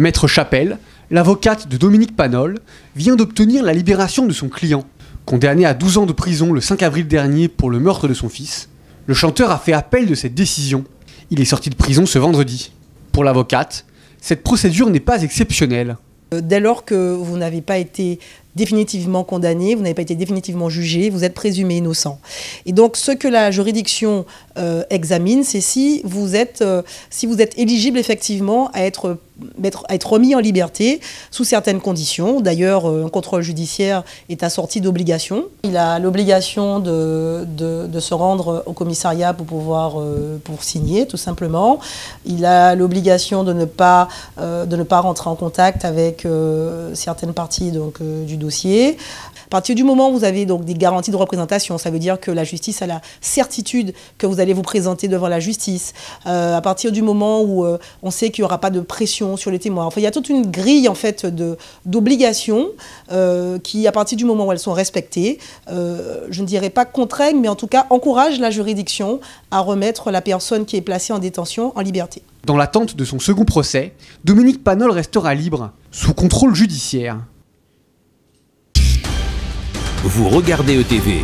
Maître Chapelle, l'avocate de Dominique Panol, vient d'obtenir la libération de son client. Condamné à 12 ans de prison le 5 avril dernier pour le meurtre de son fils, le chanteur a fait appel de cette décision. Il est sorti de prison ce vendredi. Pour l'avocate, cette procédure n'est pas exceptionnelle. Dès lors que vous n'avez pas été définitivement condamné, vous n'avez pas été définitivement jugé, vous êtes présumé innocent. Et donc ce que la juridiction examine, c'est si vous êtes éligible effectivement à être remis en liberté sous certaines conditions. D'ailleurs, un contrôle judiciaire est assorti d'obligations. Il a l'obligation de se rendre au commissariat pour pouvoir signer, tout simplement. Il a l'obligation de ne pas rentrer en contact avec certaines parties du dossier. À partir du moment où vous avez donc des garanties de représentation, ça veut dire que la justice a la certitude que vous allez vous présenter devant la justice. À partir du moment où on sait qu'il n'y aura pas de pression sur les témoins. Enfin, il y a toute une grille en fait d'obligations qui, à partir du moment où elles sont respectées, je ne dirais pas contraignent, mais en tout cas encouragent la juridiction à remettre la personne qui est placée en détention en liberté. Dans l'attente de son second procès, Dominique Panol restera libre, sous contrôle judiciaire. Vous regardez ETV.